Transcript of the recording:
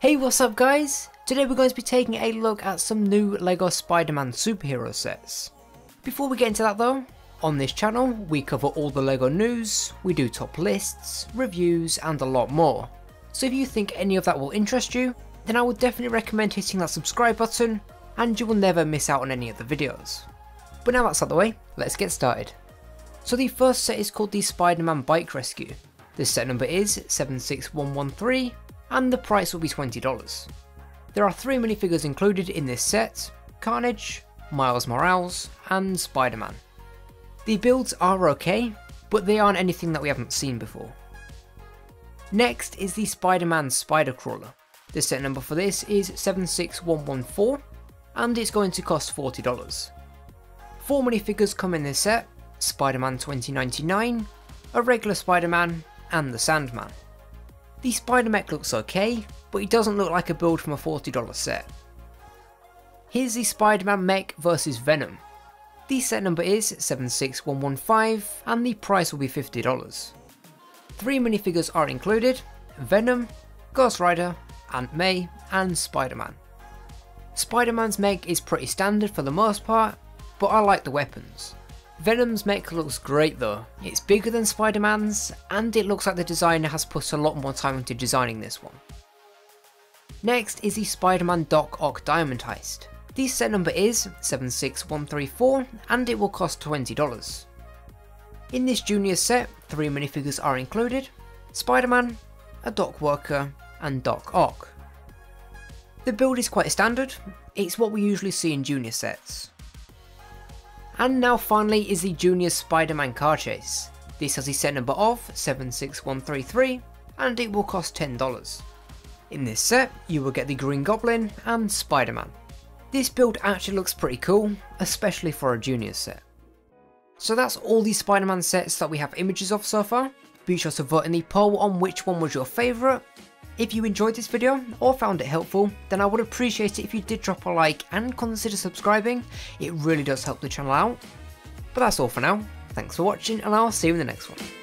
Hey, what's up guys? Today we're going to be taking a look at some new LEGO Spider-Man superhero sets. Before we get into that though, on this channel we cover all the LEGO news, we do top lists, reviews and a lot more. So if you think any of that will interest you, then I would definitely recommend hitting that subscribe button and you will never miss out on any of the videos. But now that's out of the way, let's get started. So the first set is called the Spider-Man Bike Rescue. The set number is 76113. And the price will be $20. There are three minifigures included in this set: Carnage, Miles Morales, and Spider-Man. The builds are okay, but they aren't anything that we haven't seen before. Next is the Spider-Man Spider Crawler. The set number for this is 76114, and it's going to cost $40. Four minifigures come in this set: Spider-Man 2099, a regular Spider-Man, and the Sandman. The Spider Mech looks okay, but it doesn't look like a build from a $40 set. Here's the Spider-Man Mech vs Venom. The set number is 76115 and the price will be $50. Three minifigures are included: Venom, Ghost Rider, Aunt May and Spider-Man. Spider-Man's mech is pretty standard for the most part, but I like the weapons. Venom's mech looks great though. It's bigger than Spider-Man's and it looks like the designer has put a lot more time into designing this one. Next is the Spider-Man Doc Ock Diamond Heist. The set number is 76134 and it will cost $20. In this junior set, three minifigures are included: Spider-Man, a dock worker and Doc Ock. The build is quite standard, it's what we usually see in junior sets. And now finally is the Junior Spider-Man Car Chase. This has a set number of 76133 and it will cost $10. In this set you will get the Green Goblin and Spider-Man. This build actually looks pretty cool, especially for a junior set. So that's all the Spider-Man sets that we have images of so far. Be sure to vote in the poll on which one was your favourite. If you enjoyed this video or found it helpful, then I would appreciate it if you did drop a like and consider subscribing. It really does help the channel out. But that's all for now, thanks for watching and I'll see you in the next one.